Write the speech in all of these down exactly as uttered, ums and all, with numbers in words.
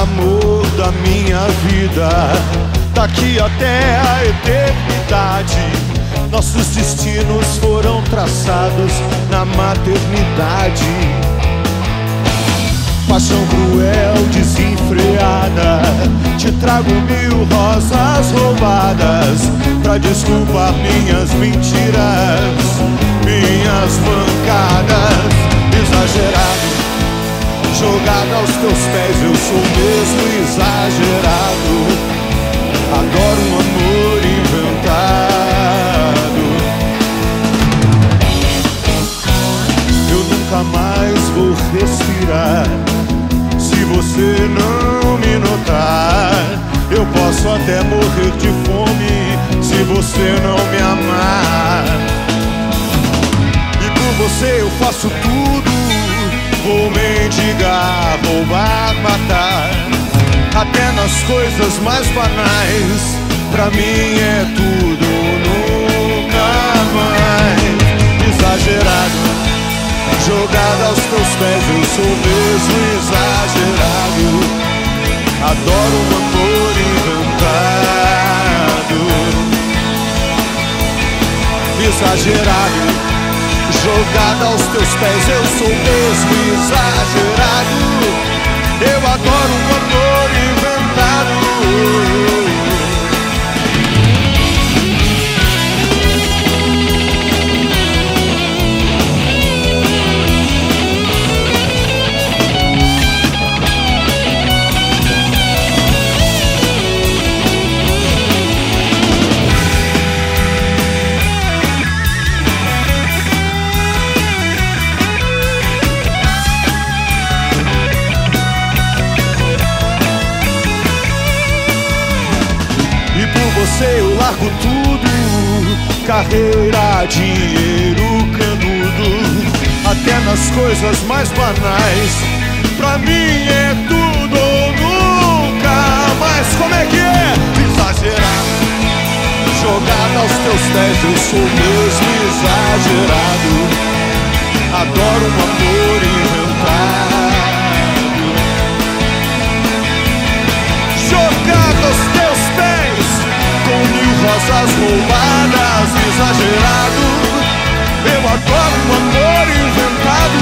amor da minha vida, daqui até a eternidade, nossos destinos foram traçados na maternidade. Paixão cruel, desenfreada, te trago mil rosas roubadas pra desculpar minhas mentiras, minhas mancadas. Exagerado, jogado aos teus pés, eu sou mesmo exagerado. Adoro um amor inventado. Eu nunca mais vou respirar se você não me notar. Eu posso até morrer de fome se você não me amar. E por você eu faço tudo. Vou mendigar, roubar, matar, até nas coisas mais banais. Pra mim é tudo ou nunca mais. Exagerado, jogado aos teus pés, eu sou mesmo exagerado. Adoro um amor inventado. Exagerado, jogada aos teus pés, eu sou mesmo exagerado. Eu adoro um amor tudo, carreira, dinheiro, canudo, até nas coisas mais banais. Pra mim é tudo ou nunca mais. Como é que é? Exagerado, jogado aos teus pés, eu sou mesmo exagerado. Adoro um amor inventado. Jogado aos teus mil rosas roubadas, exagerado. Eu adoro um amor inventado.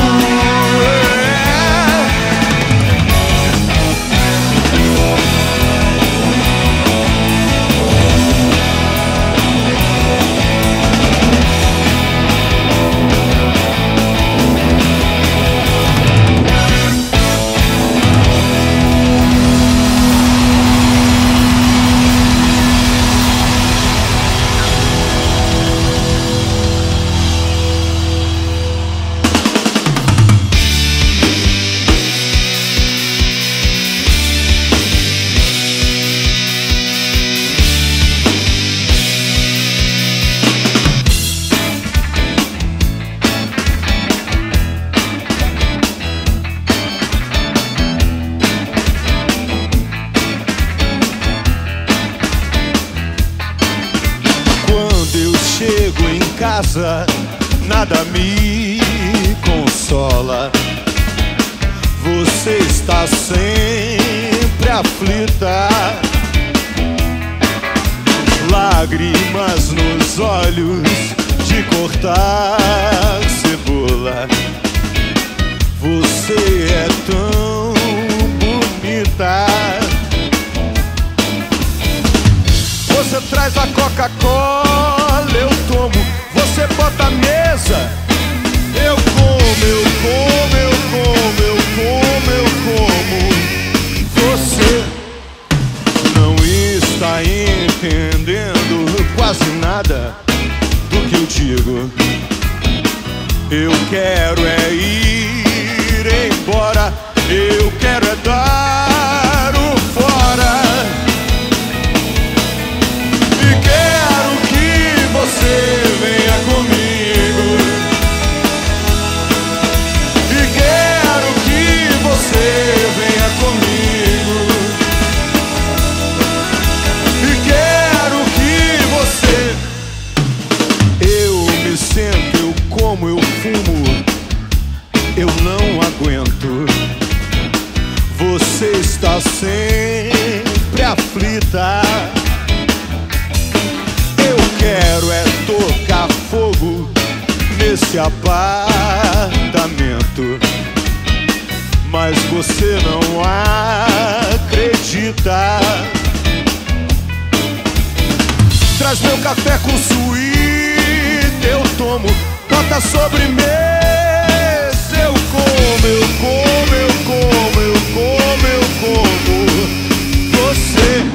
Nada me consola, você está sempre aflita, lágrimas nos olhos de cortar cebola. Você é tão bonita, você traz a Coca-Cola, eu tomo. Você bota a mesa, eu como, eu como, eu como, eu como, eu como. Você não está entendendo quase nada do que eu digo. Eu quero é ir embora, eu quero é dar o fora. E quero que você venha comigo. está sempre aflita. Eu quero é tocar fogo nesse apartamento, mas você não acredita. Traz meu café com suíte, eu tomo. Bota sobremesa, eu como, eu como, eu como, eu como, eu como você.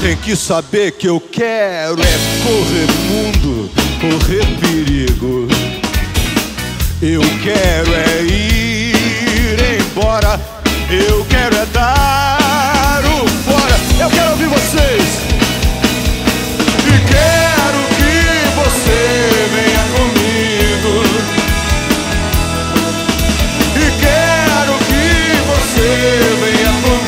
Tem que saber que eu quero é correr mundo, correr perigo. Eu quero é ir embora, eu quero é dar o fora. Eu quero ouvir vocês e quero que você venha comigo. E quero que você venha comigo.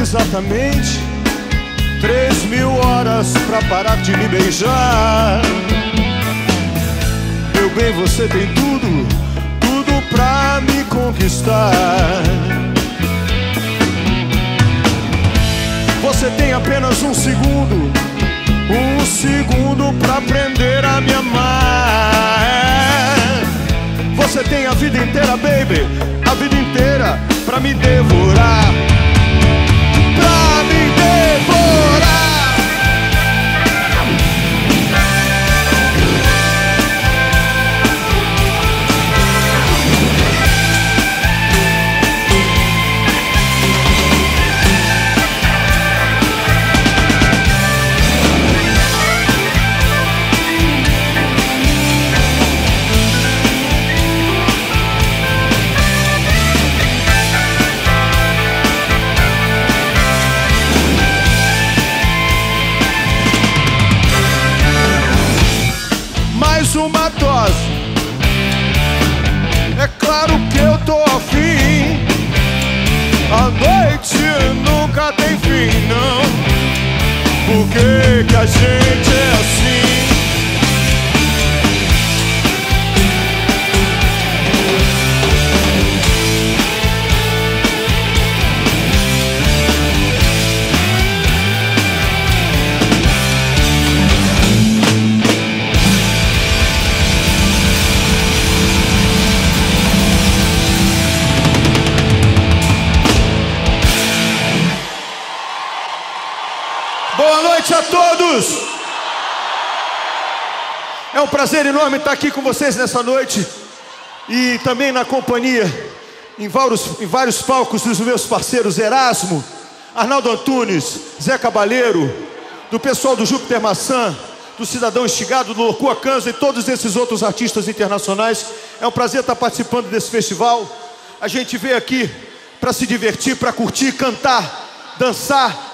Exatamente três mil horas pra parar de me beijar. Meu bem, você tem tudo, tudo pra me conquistar. Você tem apenas um segundo, um segundo pra aprender a me amar. Você tem a vida inteira, baby, a vida inteira pra me devorar. Pra me devorar. assim, não. Por que que a gente é assim? A todos, é um prazer enorme estar aqui com vocês nessa noite e também na companhia em vários, em vários palcos dos meus parceiros Erasmo, Arnaldo Antunes, Zé Cabaleiro, do pessoal do Júpiter Maçã, do Cidadão Estigado, do Locoa Canza e todos esses outros artistas internacionais. É um prazer estar participando desse festival. A gente veio aqui para se divertir, para curtir, cantar, dançar.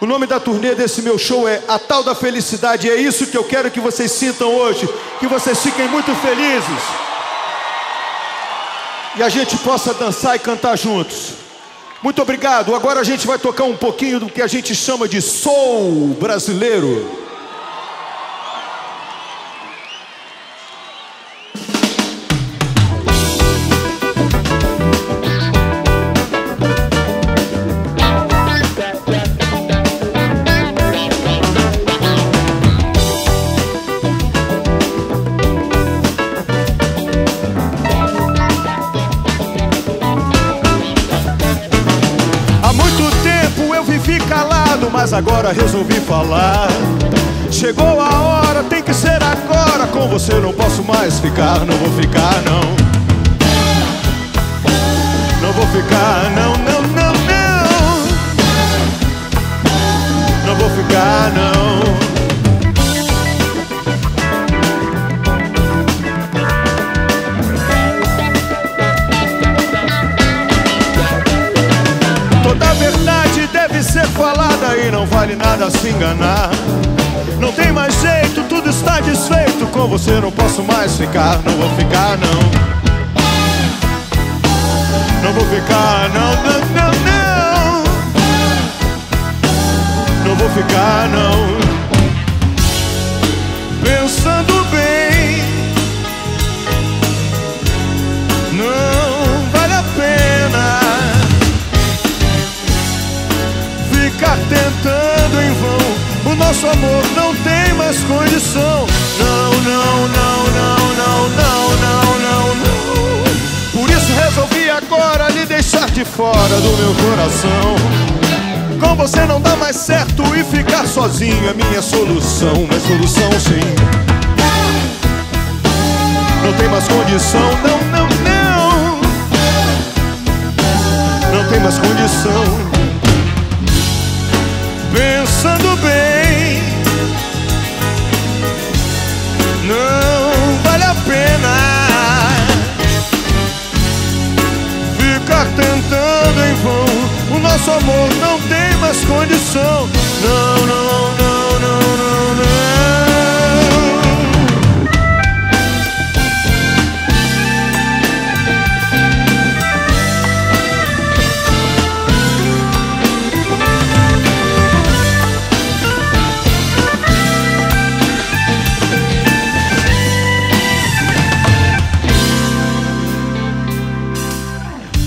O nome da turnê desse meu show é A Tal da Felicidade. É isso que eu quero que vocês sintam hoje, que vocês fiquem muito felizes e a gente possa dançar e cantar juntos. Muito obrigado. Agora a gente vai tocar um pouquinho do que a gente chama de soul brasileiro. Mas agora resolvi falar. Chegou a hora, tem que ser agora. Com você não posso mais ficar, não vou ficar, não. Não vou ficar, não, não, não, não. Não vou ficar, não. Toda a verdade deve ser falada e não vale nada se enganar. Não tem mais jeito, tudo está desfeito. Com você não posso mais ficar, não vou ficar, não. Não vou ficar, não, não, não, não. Não vou ficar, não. Pensando bem, não vale a pena ficar tentando em vão. O nosso amor não tem mais condição. Não, não, não, não, não, não, não, não, não. Por isso resolvi agora lhe deixar de fora do meu coração. Com você não dá mais certo e ficar sozinho é minha solução. Mas solução sim. Não tem mais condição, não, não, não. Não tem mais condição. Pensando bem, não vale a pena ficar tentando em vão. O nosso amor não tem mais condição. Não, não, não, não, não, não.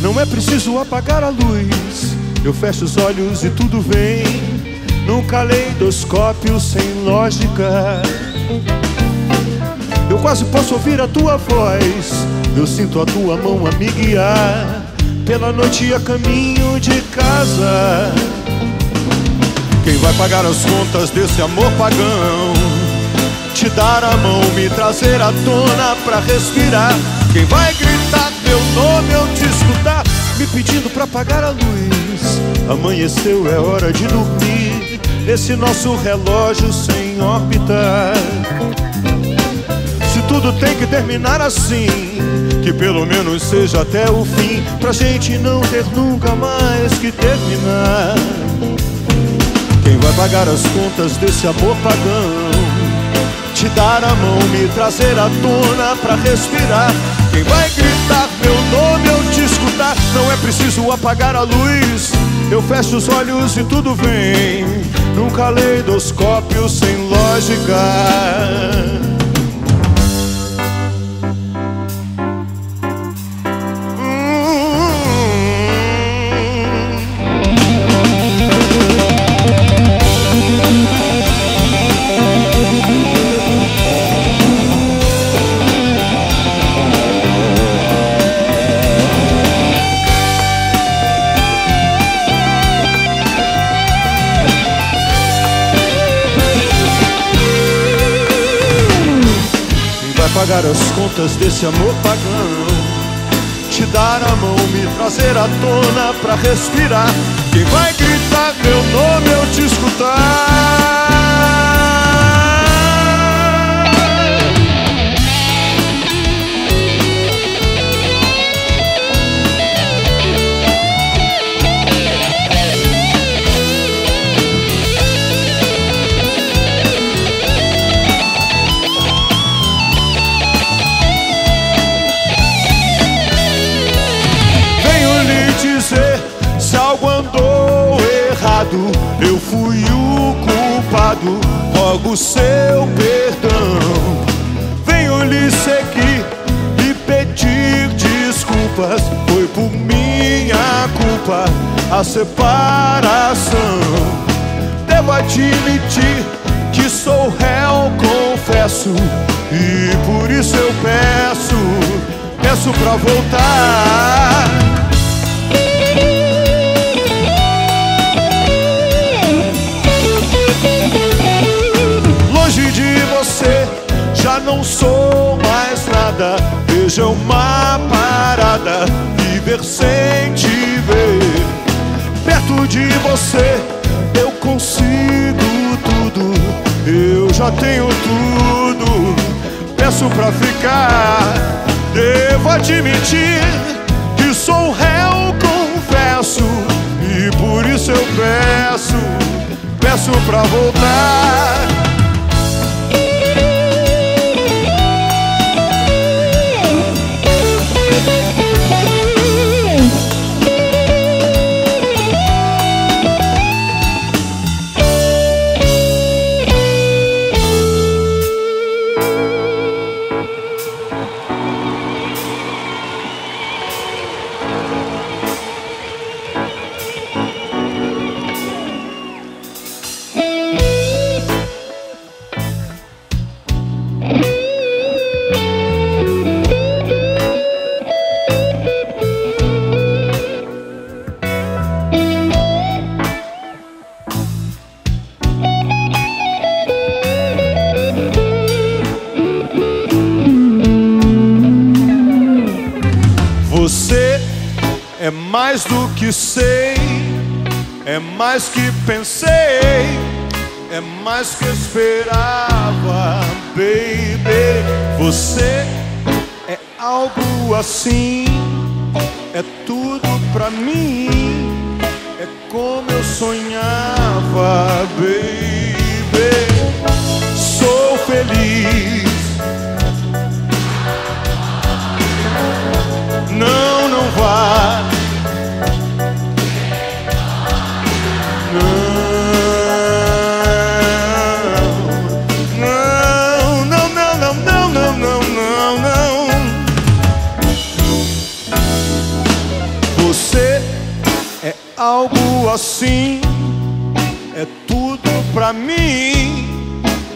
Não é preciso apagar a luz, eu fecho os olhos e tudo vem, num caleidoscópio sem lógica. Eu quase posso ouvir a tua voz, eu sinto a tua mão a me guiar, pela noite a caminho de casa. Quem vai pagar as contas desse amor pagão? Te dar a mão, me trazer à tona pra respirar. Quem vai gritar meu nome ao te escutar, me pedindo pra apagar a luz. Amanheceu, é hora de dormir, esse nosso relógio sem órbita. Se tudo tem que terminar assim, que pelo menos seja até o fim, pra gente não ter nunca mais que terminar. Quem vai pagar as contas desse amor pagão? Te dar a mão, me trazer à tona pra respirar. Quem vai gritar meu nome, eu te escutar. Não é preciso apagar a luz, Eu fecho os olhos e tudo vem num caleidoscópio sem lógica. Pagar as contas desse amor pagão, te dar a mão, me trazer à tona pra respirar. Quem vai gritar meu nome eu te escutar? Eu fui o culpado, rogo seu perdão. Venho lhe seguir e pedir desculpas. Foi por minha culpa a separação. Devo admitir que sou réu, confesso, e por isso eu peço, peço pra voltar. Longe de você, já não sou mais nada. Veja uma parada, viver sem te ver. Perto de você, eu consigo tudo. Eu já tenho tudo, peço pra ficar. Devo admitir que sou réu, confesso, e por isso eu peço, peço pra voltar. É mais do que sei, é mais que pensei, é mais que esperava, baby. Você é algo assim, é tudo pra mim, é como eu sonhava, baby. Sou feliz. Não, não vá. Algo assim, é tudo pra mim,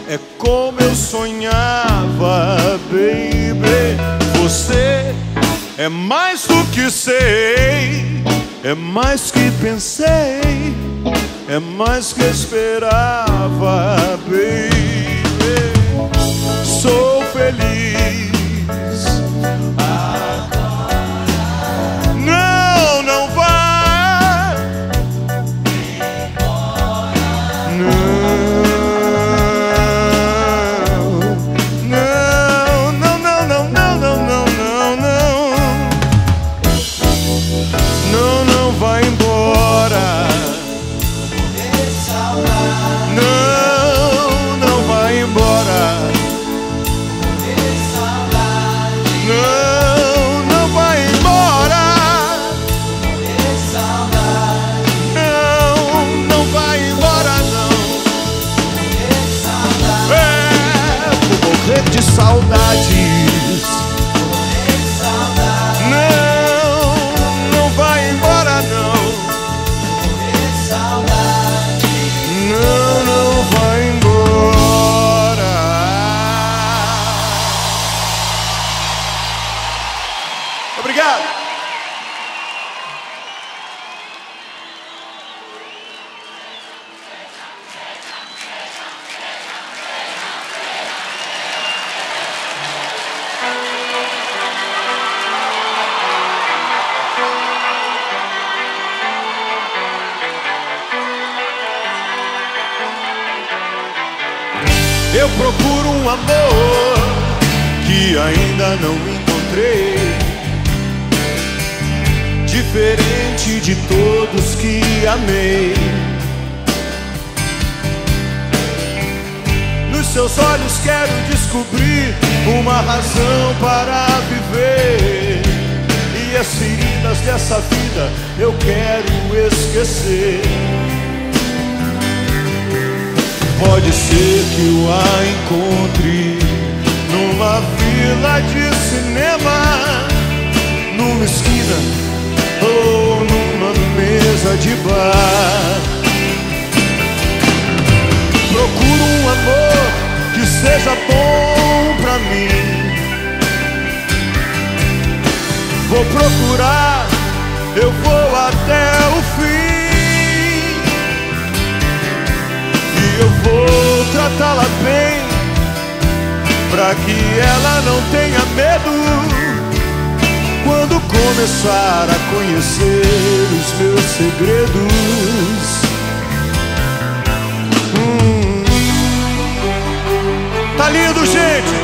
é como eu sonhava, baby. Você é mais do que sei, é mais que pensei, é mais que esperava, baby. Sou feliz. Não, não vai. Não, não vai embora. Obrigado. Eu procuro um amor que ainda não encontrei, diferente de todos que amei. Nos seus olhos quero descobrir uma razão para viver, e as feridas dessa vida eu quero esquecer. Pode ser que eu a encontre numa vila de cinema, numa esquina ou numa mesa de bar. Procuro um amor que seja bom pra mim. Vou procurar, eu vou até o fim. Eu vou tratá-la bem, pra que ela não tenha medo quando começar a conhecer os meus segredos. hum. Tá lindo, gente!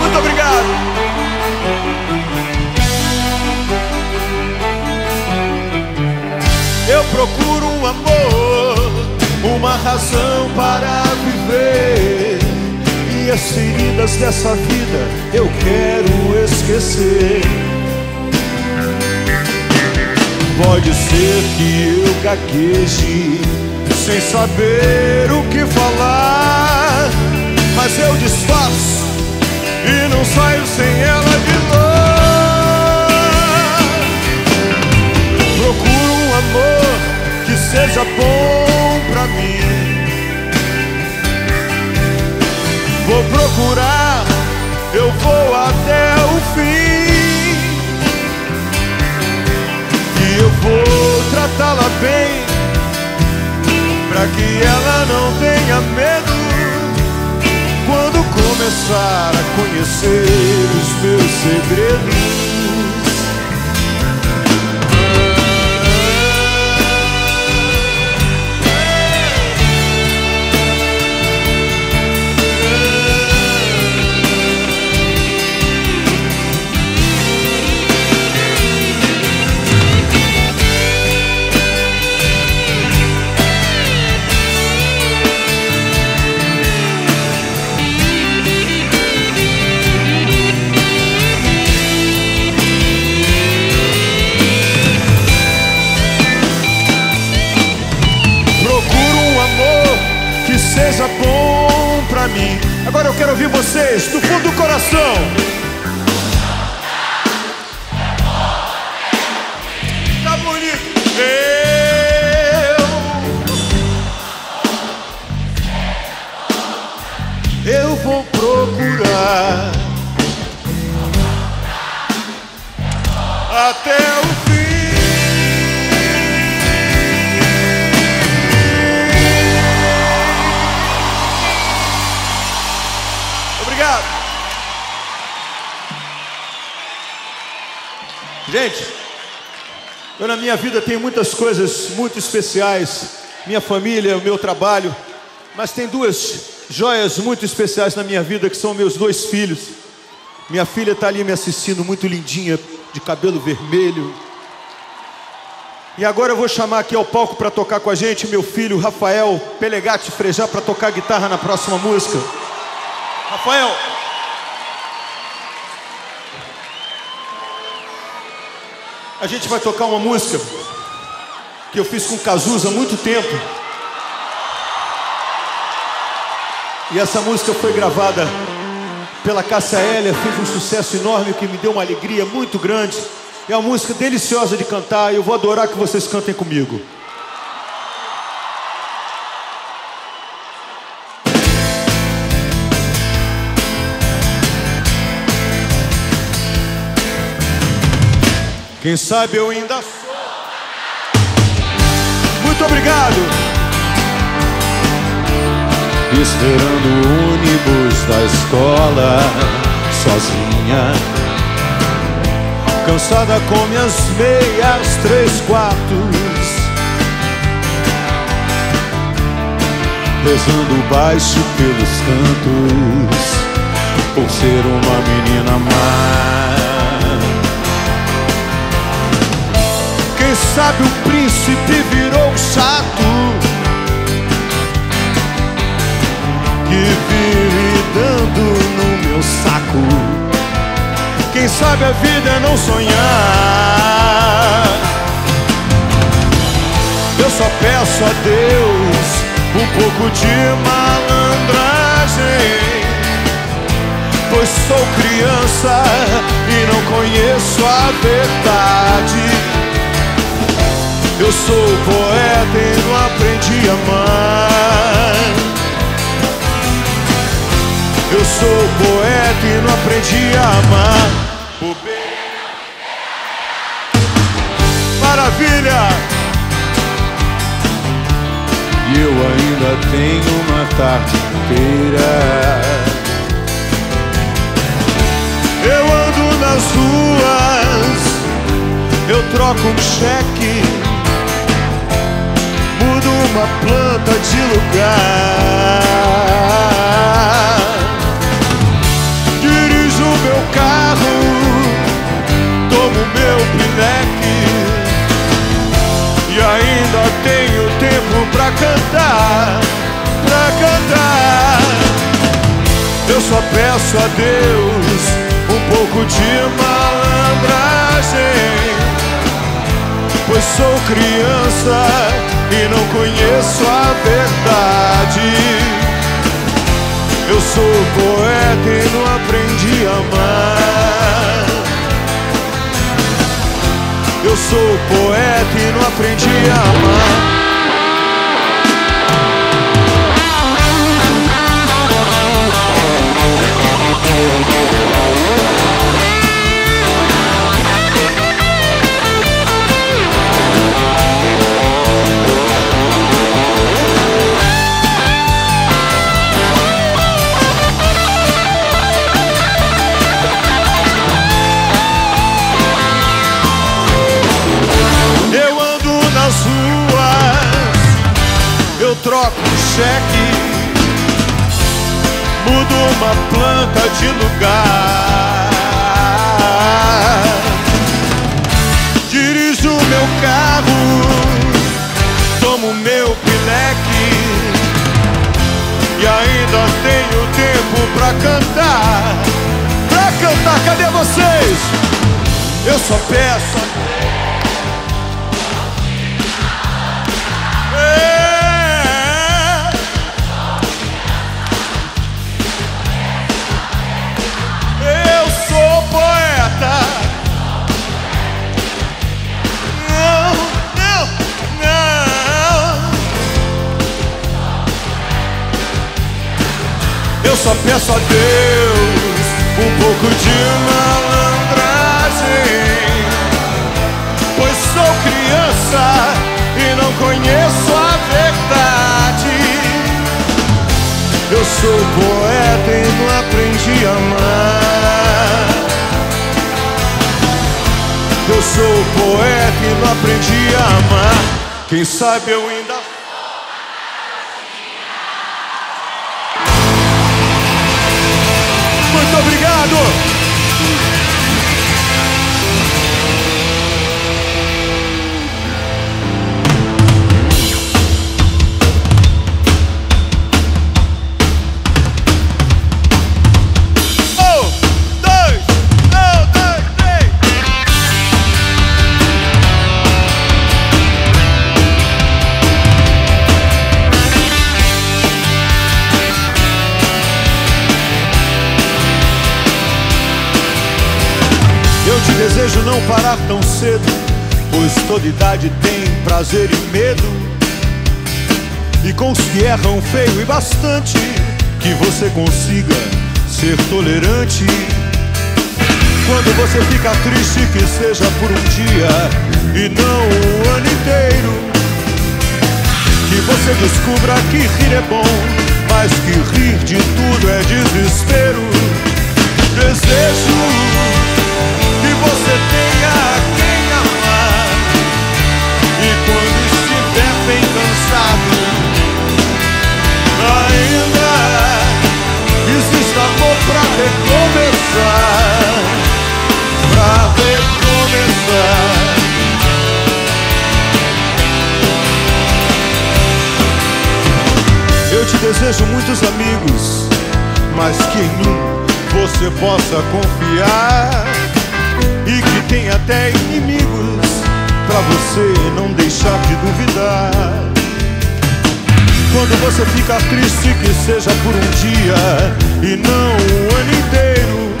Muito obrigado! Eu procuro um amor, uma razão para viver, e as feridas dessa vida eu quero esquecer. Pode ser que eu gagueje sem saber o que falar, mas eu disfarço e não saio sem ela de lá. Procuro um amor que seja bom pra mim. Vou procurar, eu vou até o fim. E eu vou tratá-la bem, pra que ela não tenha medo quando começar a conhecer os meus segredos. Seja bom pra mim. Agora eu quero ouvir vocês do fundo do coração. Tá bonito. Eu Eu vou procurar até o fim. Gente, eu na minha vida tenho muitas coisas muito especiais, minha família, o meu trabalho, mas tem duas joias muito especiais na minha vida, que são meus dois filhos. Minha filha está ali me assistindo, muito lindinha, de cabelo vermelho. E agora eu vou chamar aqui ao palco para tocar com a gente meu filho Rafael Pellegatti Frejat, para tocar guitarra na próxima música. Rafael! A gente vai tocar uma música que eu fiz com o Cazuza há muito tempo. E essa música foi gravada pela Cássia Eller, fez um sucesso enorme que me deu uma alegria muito grande. É uma música deliciosa de cantar e eu vou adorar que vocês cantem comigo. Quem sabe eu ainda sou. Muito obrigado. Esperando o ônibus da escola, sozinha, cansada com minhas meias, três quartos, rezando baixo pelos cantos, por ser uma menina má. Quem sabe o príncipe virou chato, que vive dando no meu saco. Quem sabe a vida é não sonhar. Eu só peço a Deus um pouco de malandragem, pois sou criança e não conheço a verdade. Eu sou poeta e não aprendi a amar. Eu sou poeta e não aprendi a amar. O bem. Maravilha! E eu ainda tenho uma tarde inteira. Eu ando nas ruas, eu troco um cheque, uma planta de lugar. Dirijo meu carro, tomo meu pileque, e ainda tenho tempo pra cantar, pra cantar. Eu só peço a Deus um pouco de malandragem, pois sou criança e não conheço a verdade. Eu sou poeta e não aprendi a amar. Eu sou poeta e não aprendi a amar. Troco um cheque, mudo uma planta de lugar. Dirijo meu carro, tomo meu pileque, e ainda tenho tempo pra cantar, pra cantar. Cadê vocês? Eu só peço. Eu só peço a Deus um pouco de malandragem, pois sou criança e não conheço a verdade. Eu sou poeta e não aprendi a amar. Eu sou poeta e não aprendi a amar. Quem sabe eu ainda... Muito obrigado! Um, dois, um, dois, três! Te desejo não parar tão cedo, pois toda idade tem prazer e medo, e com os que erram feio e bastante, que você consiga ser tolerante. Quando você fica triste, que seja por um dia e não o ano inteiro. Que você descubra que rir é bom, mas que rir de tudo é desespero. Desejo que você tenha quem amar, e quando estiver bem cansado, ainda existe amor pra recomeçar. Pra recomeçar. Eu te desejo muitos amigos, mas que em um você possa confiar, e que tenha até inimigos pra você não deixar de duvidar. Quando você fica triste, que seja por um dia e não o ano inteiro.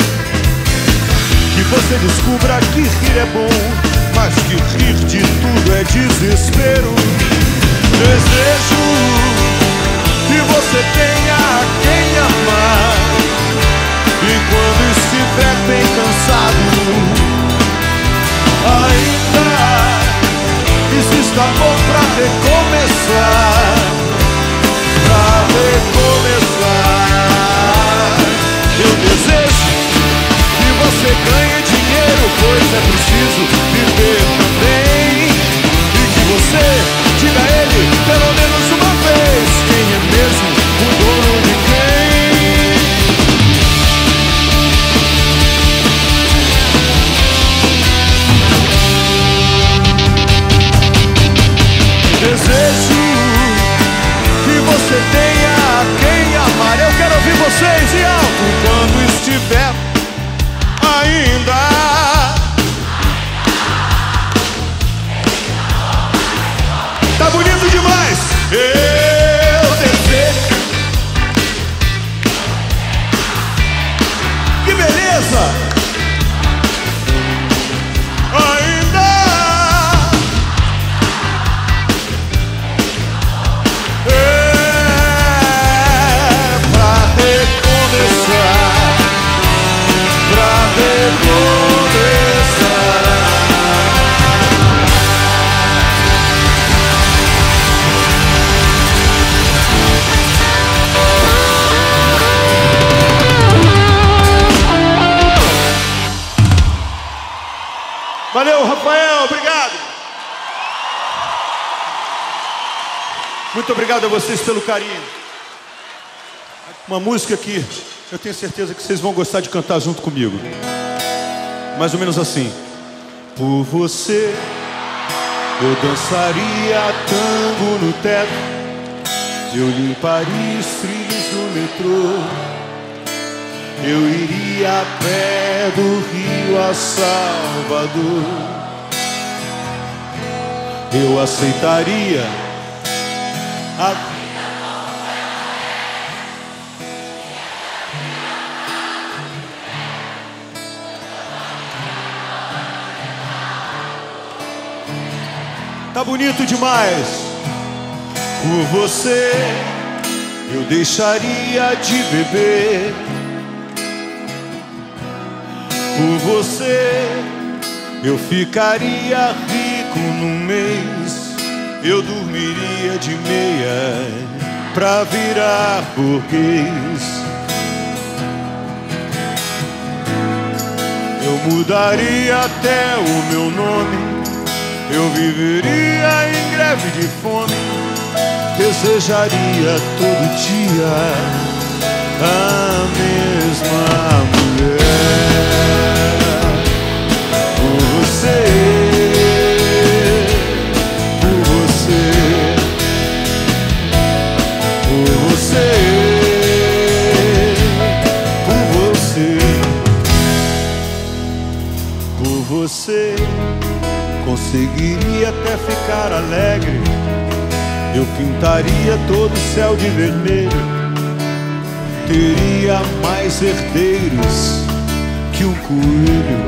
Que você descubra que rir é bom, mas que rir de tudo é desespero. Desejo que você tenha quem amar, e quando estiver bem cansado, ainda existe amor pra recomeçar. Pra recomeçar. Eu desejo que você ganhe dinheiro, pois é preciso viver também. E que você diga a ele pelo menos uma vez quem é mesmo o dono de quem. Desejo que você tenha quem amar. Eu quero ouvir vocês e alto quando estiver ainda. Tá bonito demais. Eu desejo. Que beleza. Ainda. É pra recomeçar. Valeu, Rafael, obrigado. Muito obrigado a vocês pelo carinho. Uma música que eu tenho certeza que vocês vão gostar de cantar junto comigo. Mais ou menos assim. Por você eu dançaria tango no teto, eu limparia os trilhos do metrô, eu iria a pé do Rio a Salvador. Eu aceitaria a... Tá bonito demais. Por você eu deixaria de beber, por você eu ficaria rico num mês, eu dormiria de meia pra virar burguês. Eu mudaria até o meu nome, eu viveria em greve de fome, desejaria todo dia a mesma mulher. Por você, por você, por você, por você, por você. Conseguiria até ficar alegre, eu pintaria todo o céu de vermelho, teria mais herdeiros que um coelho.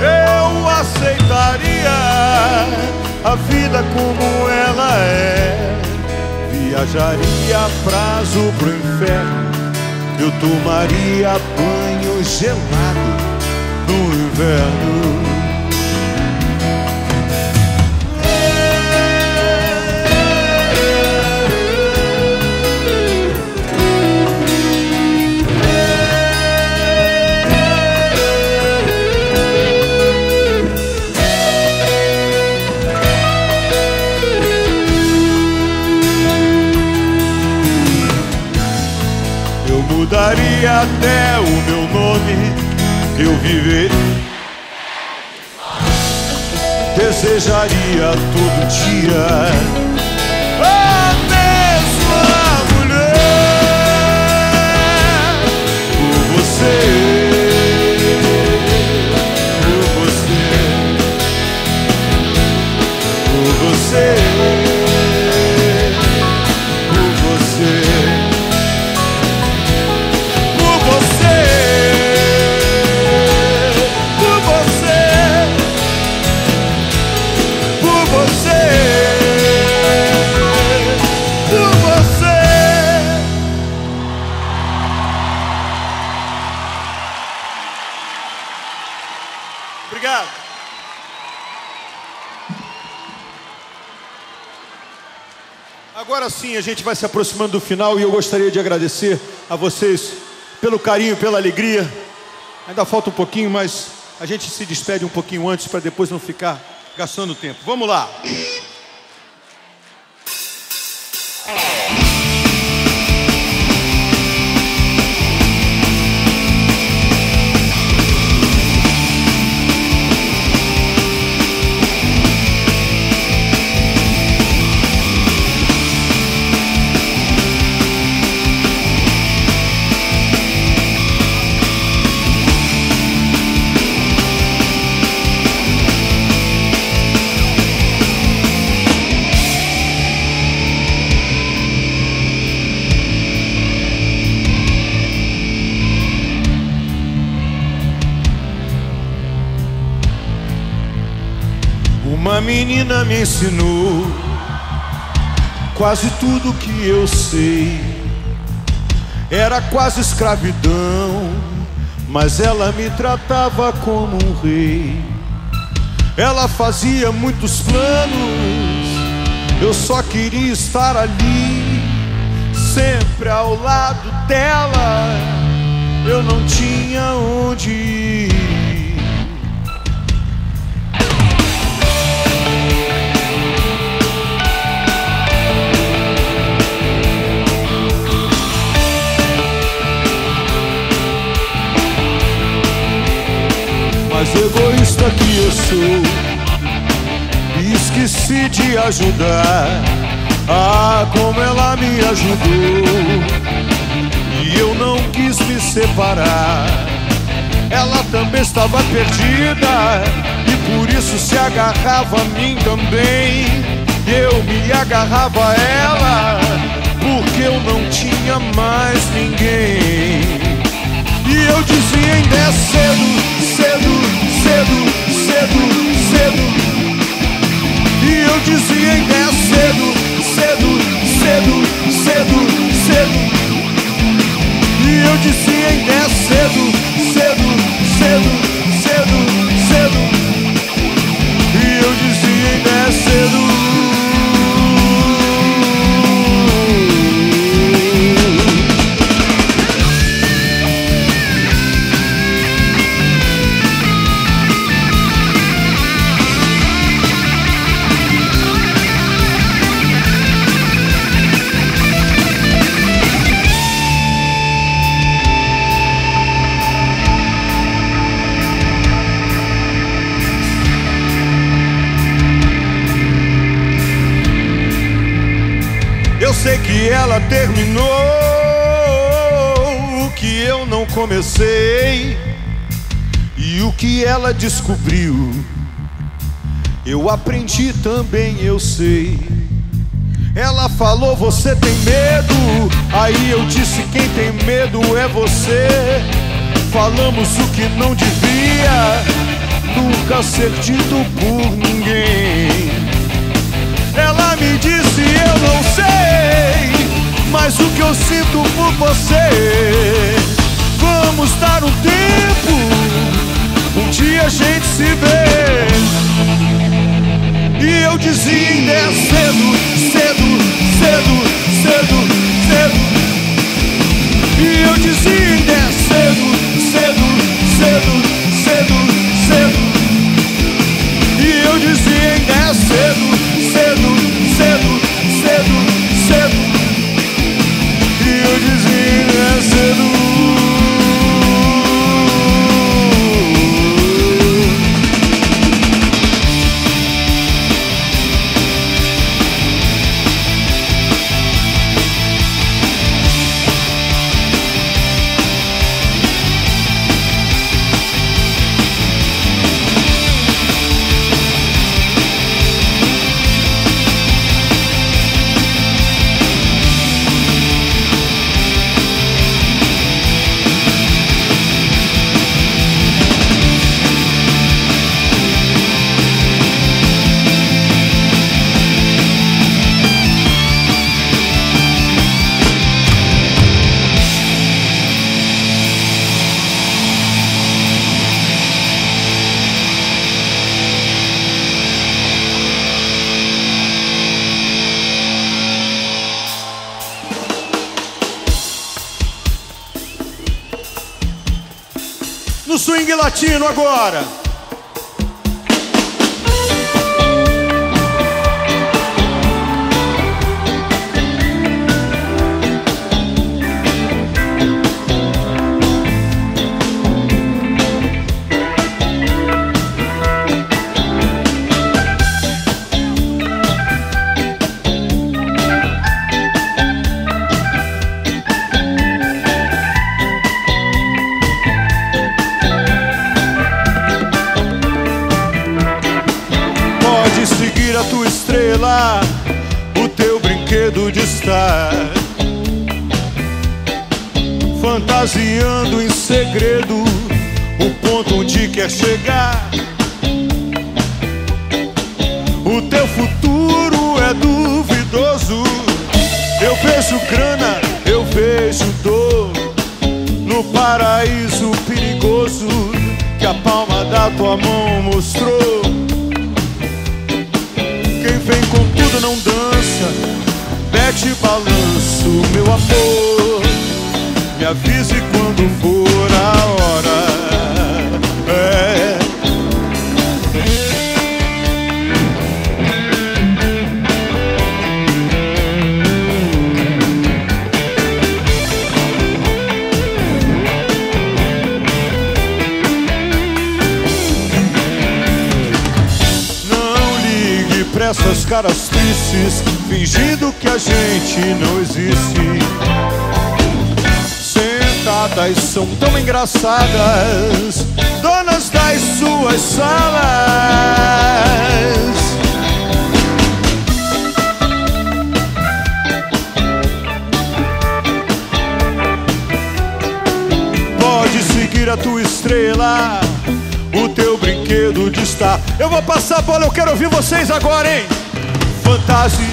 Eu aceitaria a vida como ela é, viajaria a prazo pro inferno, eu tomaria banho gelado no inverno. Mudaria até o meu nome, eu viveria. Desejaria todo dia a mesma mulher. Por você, por você, por você. Agora sim, a gente vai se aproximando do final e eu gostaria de agradecer a vocês pelo carinho, pela alegria. Ainda falta um pouquinho, mas a gente se despede um pouquinho antes para depois não ficar gastando tempo. Vamos lá! Uma menina me ensinou quase tudo que eu sei. Era quase escravidão, mas ela me tratava como um rei. Ela fazia muitos planos, eu só queria estar ali, sempre ao lado dela. Eu não tinha onde ir. Mas egoísta que eu sou, esqueci de ajudar. Ah, como ela me ajudou, e eu não quis me separar. Ela também estava perdida, e por isso se agarrava a mim também. Eu me agarrava a ela, porque eu não tinha mais ninguém. E eu dizia ainda é cedo, cedo, cedo, cedo, cedo. E eu dizia ainda é cedo, cedo, cedo, cedo, cedo. E eu dizia ainda é cedo, cedo, cedo, cedo, cedo. E eu dizia ainda é cedo. Sei que ela terminou o que eu não comecei, e o que ela descobriu eu aprendi também, eu sei. Ela falou, você tem medo? Aí eu disse, quem tem medo é você. Falamos o que não devia nunca ser dito por ninguém. Ela me disse, eu não sei, mas o que eu sinto por você. Vamos dar um tempo, um dia a gente se vê. E eu dizia é cedo, cedo, cedo, cedo, cedo. E eu dizia é cedo, cedo, cedo, cedo, cedo. E eu dizia é cedo, cedo, cedo, cedo, cedo. E eu dizia é cedo. Swing latino agora. O teu brinquedo de estar fantasiando em segredo o ponto onde quer chegar. O teu futuro é duvidoso. Eu vejo grana, eu vejo dor no paraíso perigoso que a palma da tua mão mostrou. Quem vem com tudo não dança, mete balanço, meu amor. Me avise quando for a hora. É. Essas caras tristes, fingindo que a gente não existe. Sentadas são tão engraçadas, donas das suas salas. Pode seguir a tua estrela, o teu brinquedo de estar. Eu vou passar a bola, eu quero ouvir vocês agora, hein? Fantasia.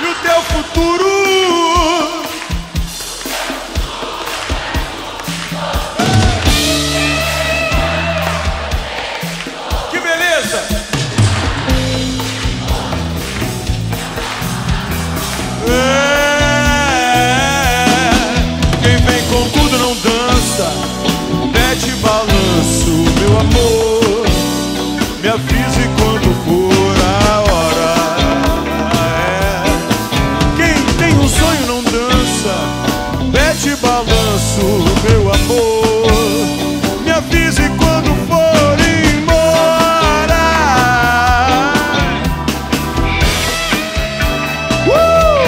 E o teu futuro? Que beleza! É. Mete balanço, meu amor. Me avise quando for a hora. É. Quem tem um sonho não dança. Mete balanço, meu amor. Me avise quando for embora. Uh!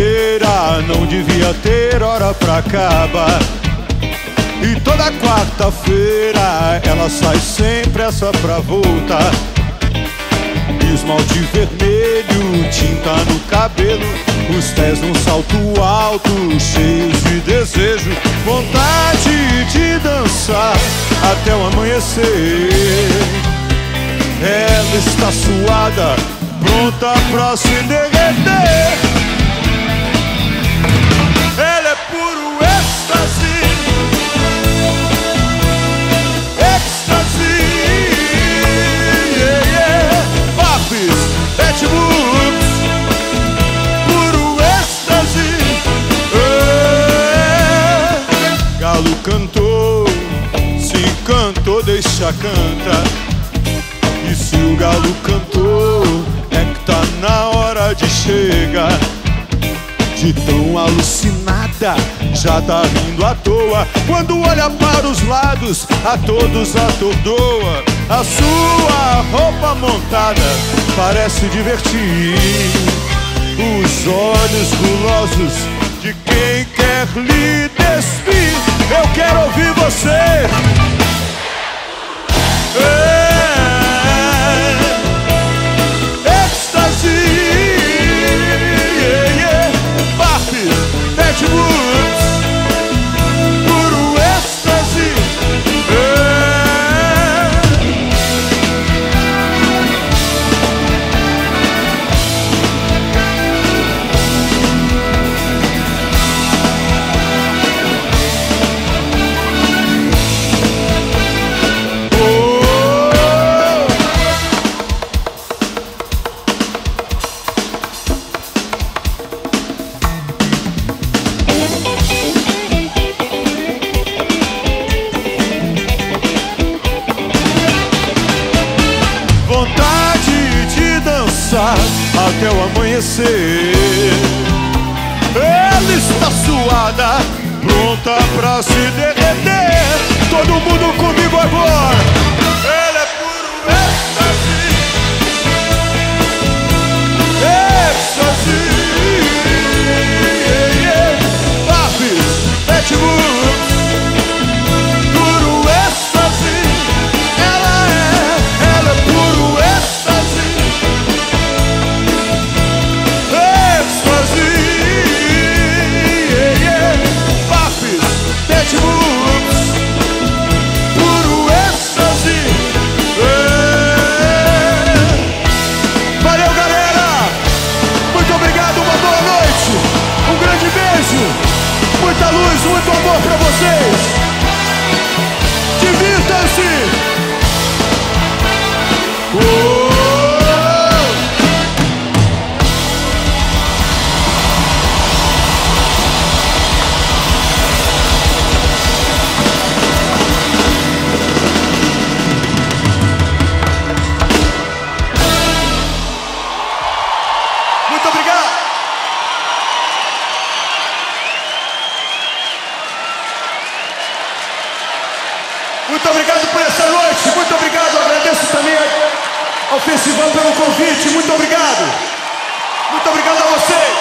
quinta-feira não devia ter hora pra acabar. E toda quarta-feira ela sai sem pressa pra voltar. Esmalte vermelho, tinta no cabelo, os pés num salto alto, cheios de desejo, vontade de dançar até o amanhecer. Ela está suada, pronta pra se derreter. Ela é puro êxtase, êxtase. Pet Books, puro êxtase. É. Galo cantou, se cantou, deixa cantar. E se o galo cantou, é que tá na hora de chegar. De tão alucinada, já tá rindo à toa. Quando olha para os lados, a todos atordoa. A sua roupa montada parece divertir os olhos gulosos de quem quer lhe despir. Eu quero ouvir você. É, êxtase. Pet Boots, puro êxtase. É. Até o amanhecer. Ela está suada, pronta pra se derreter. Todo mundo comigo agora. Ela é puro êxtase, êxtase. Yeah, yeah. Papis, Pet Books, puro êxtase. Ela é, ela é puro êxtase. Pet Books, puro êxtase. É. Valeu, galera! Muito obrigado, uma boa noite! Um grande beijo! Muita luz, muito amor pra vocês! Divirtam-se! Oh. Ao festival pelo convite, muito obrigado. Muito obrigado a vocês.